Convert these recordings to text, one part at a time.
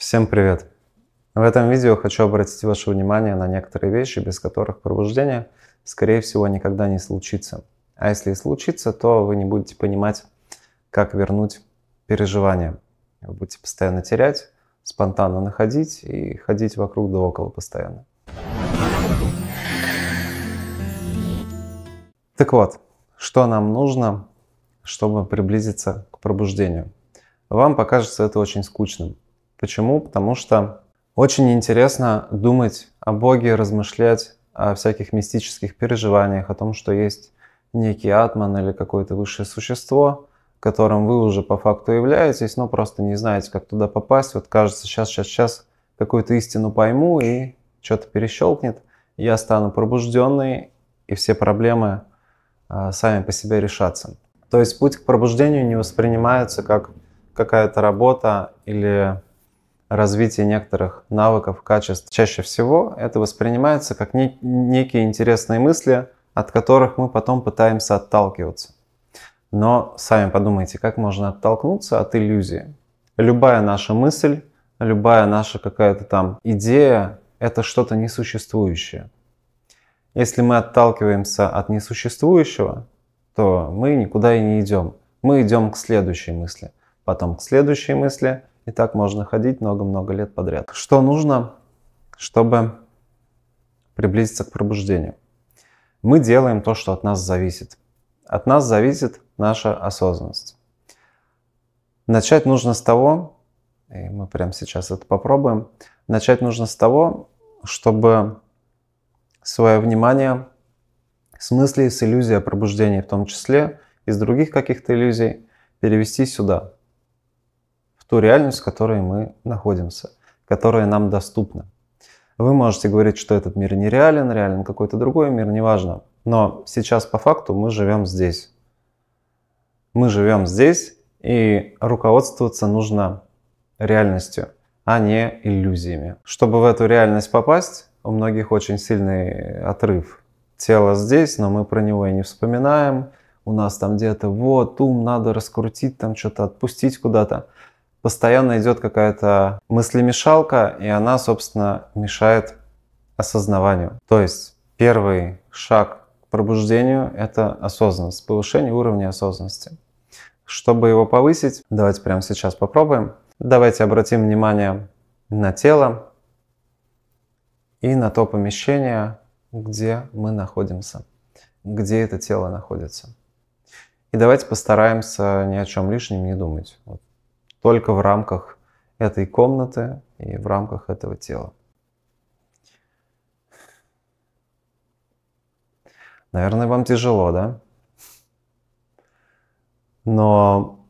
Всем привет! В этом видео хочу обратить ваше внимание на некоторые вещи, без которых пробуждение, скорее всего, никогда не случится. А если и случится, то вы не будете понимать, как вернуть переживания. Вы будете постоянно терять, спонтанно находить и ходить вокруг да около постоянно. Так вот, что нам нужно, чтобы приблизиться к пробуждению? Вам покажется это очень скучным. Почему? Потому что очень интересно думать о Боге, размышлять о всяких мистических переживаниях, о том, что есть некий атман или какое-то высшее существо, которым вы уже по факту являетесь, но просто не знаете, как туда попасть. Вот кажется, сейчас какую-то истину пойму и что-то перещелкнет, я стану пробужденный, и все проблемы сами по себе решатся. То есть путь к пробуждению не воспринимается как какая-то работа или развитие некоторых навыков, качеств. Чаще всего это воспринимается как некие интересные мысли, от которых мы потом пытаемся отталкиваться. Но сами подумайте, как можно оттолкнуться от иллюзии. Любая наша мысль, любая наша какая-то там идея — это что-то несуществующее. Если мы отталкиваемся от несуществующего, то мы никуда и не идем. Мы идем к следующей мысли, потом к следующей мысли. И так можно ходить много-много лет подряд. Что нужно, чтобы приблизиться к пробуждению? Мы делаем то, что от нас зависит. От нас зависит наша осознанность. Начать нужно с того, и мы прямо сейчас это попробуем, начать нужно с того, чтобы свое внимание с мысли, с иллюзии о пробуждении в том числе, из других каких-то иллюзий, перевести сюда. Ту реальность, в которой мы находимся, которая нам доступна. Вы можете говорить, что этот мир нереален, реален какой-то другой мир, неважно. Но сейчас по факту мы живем здесь. Мы живем здесь, и руководствоваться нужно реальностью, а не иллюзиями. Чтобы в эту реальность попасть, у многих очень сильный отрыв. Тело здесь, но мы про него и не вспоминаем. У нас там где-то вот ум надо раскрутить, там что-то отпустить куда-то. Постоянно идет какая-то мыслемешалка, и она, собственно, мешает осознаванию. То есть первый шаг к пробуждению — это осознанность, повышение уровня осознанности. Чтобы его повысить, давайте прямо сейчас попробуем. Давайте обратим внимание на тело и на то помещение, где мы находимся, где это тело находится. И давайте постараемся ни о чем лишнем не думать. Только в рамках этой комнаты и в рамках этого тела. Наверное, вам тяжело, да? Но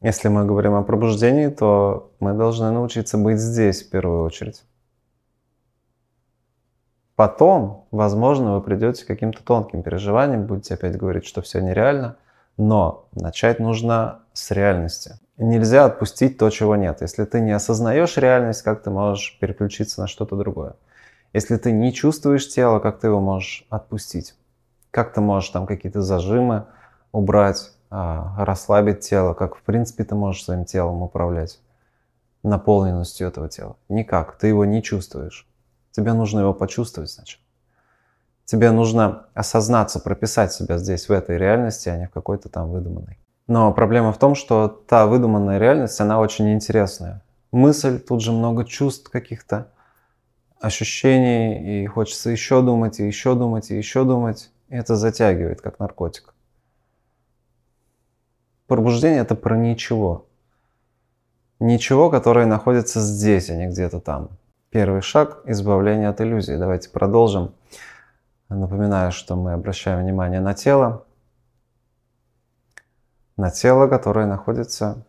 если мы говорим о пробуждении, то мы должны научиться быть здесь в первую очередь. Потом, возможно, вы придете к каким-то тонким переживаниям, будете опять говорить, что все нереально, но начать нужно с реальности. Нельзя отпустить то, чего нет. Если ты не осознаешь реальность, как ты можешь переключиться на что-то другое? Если ты не чувствуешь тело, как ты его можешь отпустить? Как ты можешь там какие-то зажимы убрать, расслабить тело? Как, в принципе, ты можешь своим телом управлять наполненностью этого тела? Никак. Ты его не чувствуешь. Тебе нужно его почувствовать сначала. Тебе нужно осознаться, прописать себя здесь, в этой реальности, а не в какой-то там выдуманной. Но проблема в том, что та выдуманная реальность, она очень интересная. Мысль, тут же много чувств каких-то, ощущений, и хочется еще думать, и еще думать, и еще думать. И это затягивает, как наркотик. Пробуждение — это про ничего. Ничего, которое находится здесь, а не где-то там. Первый шаг — избавление от иллюзий. Давайте продолжим. Напоминаю, что мы обращаем внимание на тело. На тело, которое находится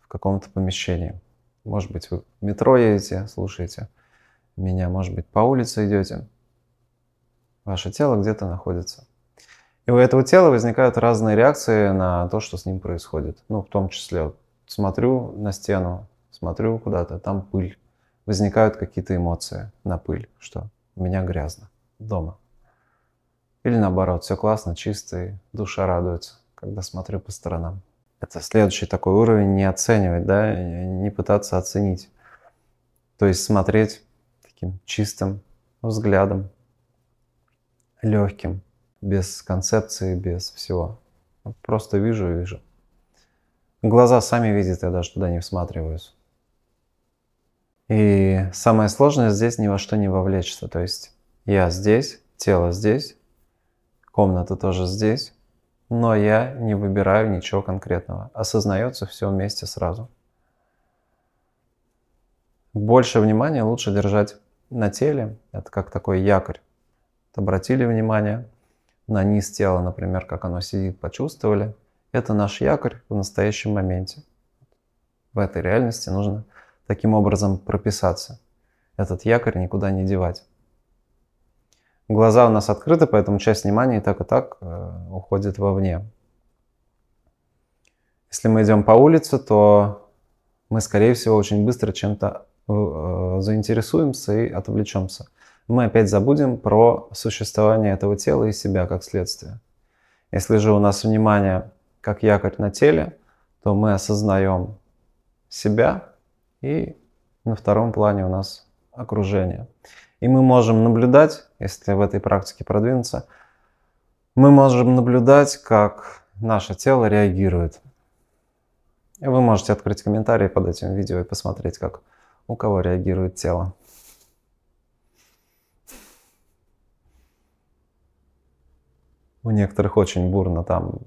в каком-то помещении. Может быть, вы в метро едете, слушаете меня, может быть, по улице идете. Ваше тело где-то находится. И у этого тела возникают разные реакции на то, что с ним происходит. Ну, в том числе, вот, смотрю на стену, смотрю куда-то, там пыль. Возникают какие-то эмоции на пыль, что у меня грязно дома. Или наоборот, все классно, чисто, и душа радуется, когда смотрю по сторонам. Это следующий такой уровень — не оценивать, да, не пытаться оценить. То есть смотреть таким чистым взглядом, легким, без концепции, без всего. Просто вижу и вижу. Глаза сами видят, я даже туда не всматриваюсь. И самое сложное здесь ни во что не вовлечься. То есть я здесь, тело здесь, комната тоже здесь, но я не выбираю ничего конкретного. Осознается все вместе сразу. Больше внимания лучше держать на теле. Это как такой якорь. Обратили внимание на низ тела, например, как оно сидит, почувствовали. Это наш якорь в настоящем моменте. В этой реальности нужно таким образом прописаться. Этот якорь никуда не девать. Глаза у нас открыты, поэтому часть внимания и так уходит вовне. Если мы идем по улице, то мы, скорее всего, очень быстро чем-то заинтересуемся и отвлечемся. Мы опять забудем про существование этого тела и себя как следствие. Если же у нас внимание как якорь на теле, то мы осознаем себя, и на втором плане у нас окружение. И мы можем наблюдать, если в этой практике продвинуться, мы можем наблюдать, как наше тело реагирует. И вы можете открыть комментарии под этим видео и посмотреть, как у кого реагирует тело. У некоторых очень бурно, там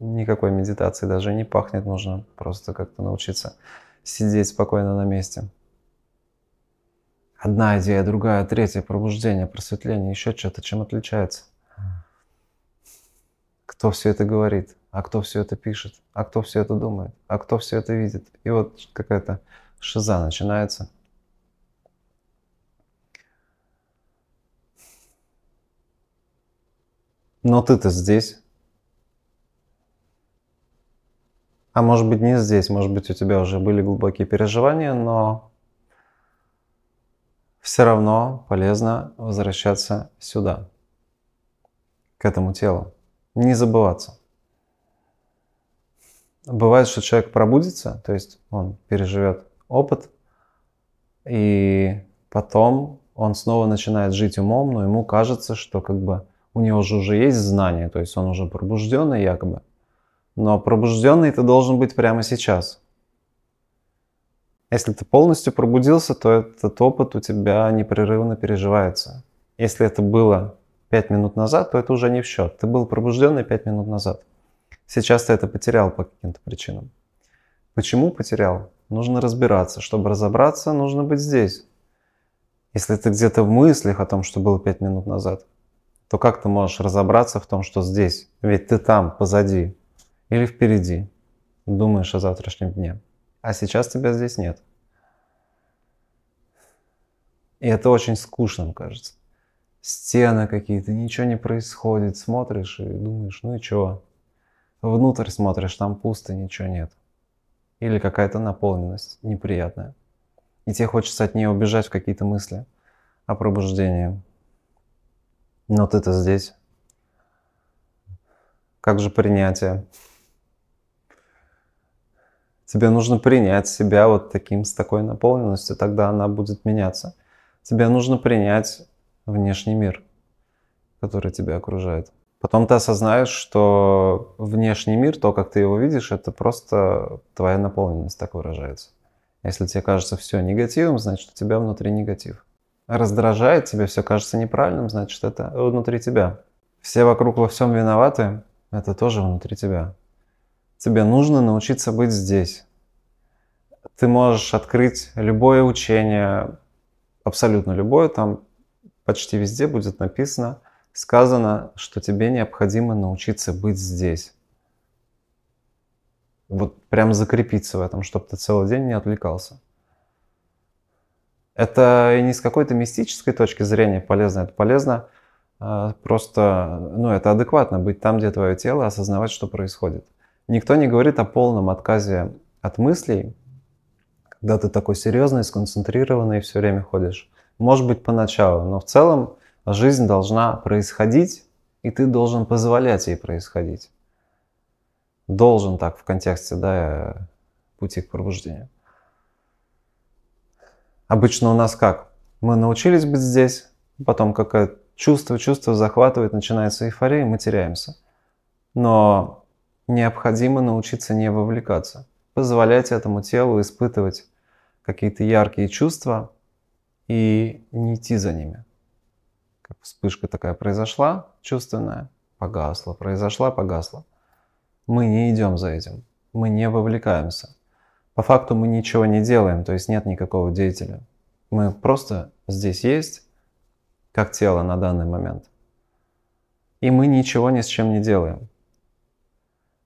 никакой медитации даже не пахнет, нужно просто как-то научиться сидеть спокойно на месте. Одна идея, другая, третья, пробуждение, просветление, еще что-то, чем отличается. Кто все это говорит, а кто все это пишет, а кто все это думает, а кто все это видит. И вот какая-то шиза начинается. Но ты-то здесь. А может быть, не здесь, может быть, у тебя уже были глубокие переживания, но все равно полезно возвращаться сюда, к этому телу, не забываться. Бывает, что человек пробудится, то есть он переживет опыт, и потом он снова начинает жить умом, но ему кажется, что как бы у него же уже есть знания, то есть он уже пробужденный якобы. Но пробужденный ты должен быть прямо сейчас. Если ты полностью пробудился, то этот опыт у тебя непрерывно переживается. Если это было 5 минут назад, то это уже не в счет. Ты был пробужденный 5 минут назад. Сейчас ты это потерял по каким-то причинам. Почему потерял? Нужно разбираться. Чтобы разобраться, нужно быть здесь. Если ты где-то в мыслях о том, что было 5 минут назад, то как ты можешь разобраться в том, что здесь? Ведь ты там, позади или впереди, думаешь о завтрашнем дне. А сейчас тебя здесь нет. И это очень скучным кажется. Стены какие-то, ничего не происходит. Смотришь и думаешь, ну и чего? Внутрь смотришь, там пусто, ничего нет. Или какая-то наполненность неприятная. И тебе хочется от нее убежать в какие-то мысли о пробуждении. Но ты-то здесь. Как же принятие? Тебе нужно принять себя вот таким, с такой наполненностью, тогда она будет меняться. Тебе нужно принять внешний мир, который тебя окружает. Потом ты осознаешь, что внешний мир, то, как ты его видишь, это просто твоя наполненность так выражается. Если тебе кажется все негативом, значит, у тебя внутри негатив. Раздражает тебя, все кажется неправильным, значит, это внутри тебя. Все вокруг во всем виноваты, это тоже внутри тебя. Тебе нужно научиться быть здесь. Ты можешь открыть любое учение, абсолютно любое, там почти везде будет написано, сказано, что тебе необходимо научиться быть здесь. Вот прям закрепиться в этом, чтобы ты целый день не отвлекался. Это и не с какой-то мистической точки зрения полезно. Это полезно просто, ну, это адекватно быть там, где твое тело, осознавать, что происходит. Никто не говорит о полном отказе от мыслей, когда ты такой серьезный, сконцентрированный, все время ходишь. Может быть, поначалу, но в целом жизнь должна происходить, и ты должен позволять ей происходить. Должен так в контексте, да, пути к пробуждению. Обычно у нас как? Мы научились быть здесь, потом какое-то чувство захватывает, начинается эйфория, мы теряемся. Но необходимо научиться не вовлекаться. Позволять этому телу испытывать какие-то яркие чувства и не идти за ними. Как вспышка такая произошла, чувственная, погасла, произошла, погасла. Мы не идем за этим, мы не вовлекаемся. По факту мы ничего не делаем, то есть нет никакого деятеля. Мы просто здесь есть, как тело на данный момент. И мы ничего ни с чем не делаем.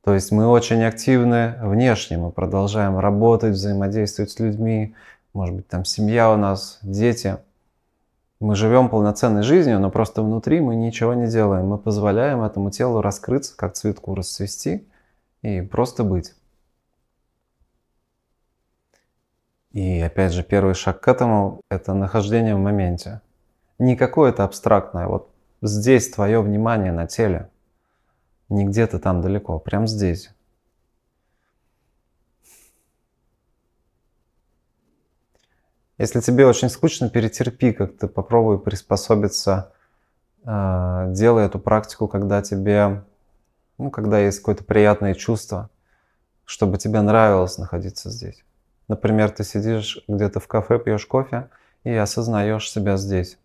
То есть мы очень активны внешне, мы продолжаем работать, взаимодействовать с людьми. Может быть, там семья у нас, дети. Мы живем полноценной жизнью, но просто внутри мы ничего не делаем. Мы позволяем этому телу раскрыться, как цветку расцвести и просто быть. И опять же, первый шаг к этому — это нахождение в моменте. Не какое-то абстрактное, вот здесь твое внимание на теле, не где-то там далеко, прям здесь. Если тебе очень скучно, перетерпи, как-то попробуй приспособиться, делай эту практику, когда тебе, когда есть какое-то приятное чувство, чтобы тебе нравилось находиться здесь. Например, ты сидишь где-то в кафе, пьешь кофе и осознаешь себя здесь.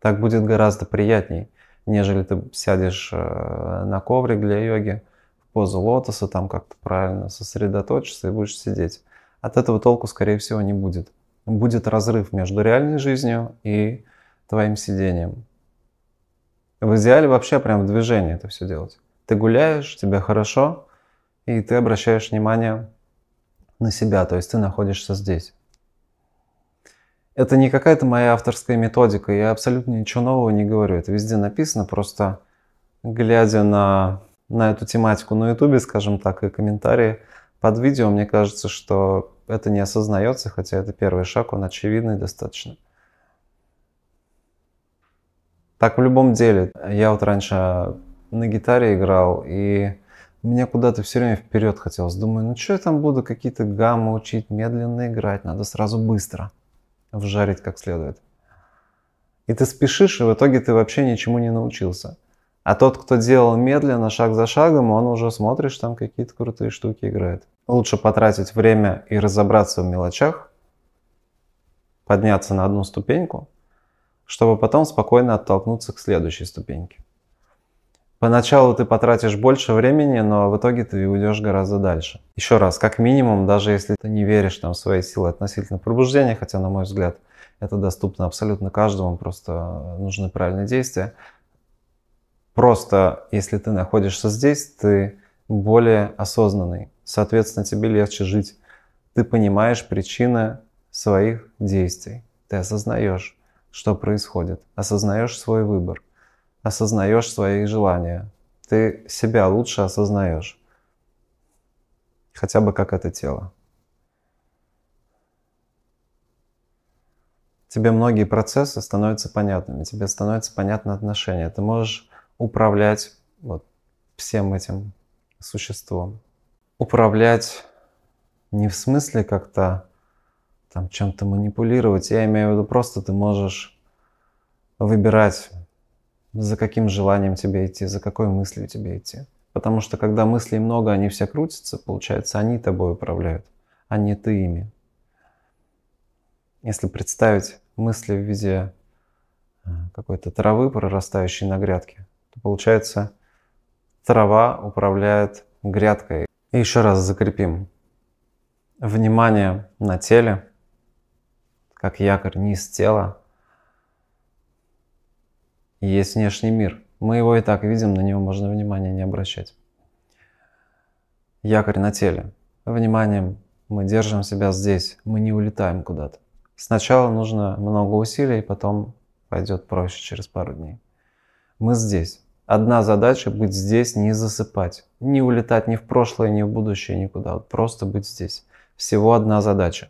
Так будет гораздо приятней, нежели ты сядешь на коврик для йоги в позу лотоса, там как-то правильно сосредоточишься и будешь сидеть. От этого толку, скорее всего, не будет. Будет разрыв между реальной жизнью и твоим сидением. В идеале вообще прям в движении это все делать. Ты гуляешь, тебе хорошо, и ты обращаешь внимание на себя, то есть ты находишься здесь. Это не какая-то моя авторская методика, я абсолютно ничего нового не говорю, это везде написано, просто глядя на эту тематику на ютубе, скажем так, и комментарии под видео, мне кажется, что это не осознается, хотя это первый шаг, он очевидный достаточно. Так в любом деле. Я вот раньше на гитаре играл, и мне куда-то все время вперед хотелось. Думаю, что я там буду какие-то гаммы учить, медленно играть, надо сразу быстро вжарить как следует. И ты спешишь, и в итоге ты вообще ничему не научился. А тот, кто делал медленно, шаг за шагом, он уже, смотришь, там какие-то крутые штуки играет. Лучше потратить время и разобраться в мелочах, подняться на одну ступеньку, чтобы потом спокойно оттолкнуться к следующей ступеньке. Поначалу ты потратишь больше времени, но в итоге ты уйдешь гораздо дальше. Еще раз, как минимум, даже если ты не веришь в свои силы относительно пробуждения, хотя, на мой взгляд, это доступно абсолютно каждому, просто нужны правильные действия. Просто, если ты находишься здесь, ты более осознанный. Соответственно, тебе легче жить. Ты понимаешь причины своих действий. Ты осознаешь, что происходит. Осознаешь свой выбор. Осознаешь свои желания. Ты себя лучше осознаешь. Хотя бы как это тело. Тебе многие процессы становятся понятными. Тебе становятся понятны отношения. Ты можешь управлять вот всем этим существом. Управлять не в смысле как-то там чем-то манипулировать. Я имею в виду, просто ты можешь выбирать, за каким желанием тебе идти, за какой мыслью тебе идти. Потому что когда мыслей много, они все крутятся, получается, они тобой управляют, а не ты ими. Если представить мысли в виде какой-то травы, прорастающей на грядке, то получается, трава управляет грядкой. И еще раз закрепим. Внимание на теле, как якорь, низ тела. Есть внешний мир. Мы его и так видим, на него можно внимание не обращать. Якорь на теле. Вниманием мы держим себя здесь, мы не улетаем куда-то. Сначала нужно много усилий, потом пойдет проще через пару дней. Мы здесь. Одна задача — быть здесь, не засыпать. Не улетать ни в прошлое, ни в будущее, никуда. Вот просто быть здесь. Всего одна задача.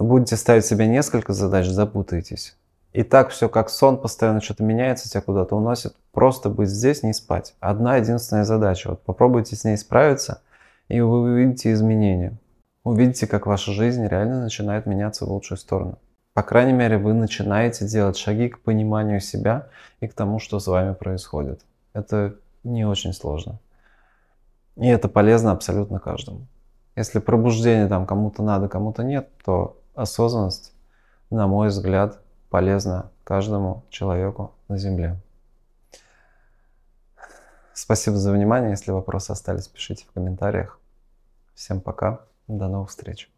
Будете ставить себе несколько задач, запутаетесь. И так все как сон, постоянно что-то меняется, тебя куда-то уносит. Просто быть здесь, не спать. Одна единственная задача. Вот попробуйте с ней справиться, и вы увидите изменения. увидите, как ваша жизнь реально начинает меняться в лучшую сторону. По крайней мере, вы начинаете делать шаги к пониманию себя и к тому, что с вами происходит. Это не очень сложно. И это полезно абсолютно каждому. Если пробуждение там кому-то надо, кому-то нет, то осознанность, на мой взгляд, полезна каждому человеку на Земле. Спасибо за внимание. Если вопросы остались, пишите в комментариях. Всем пока. До новых встреч.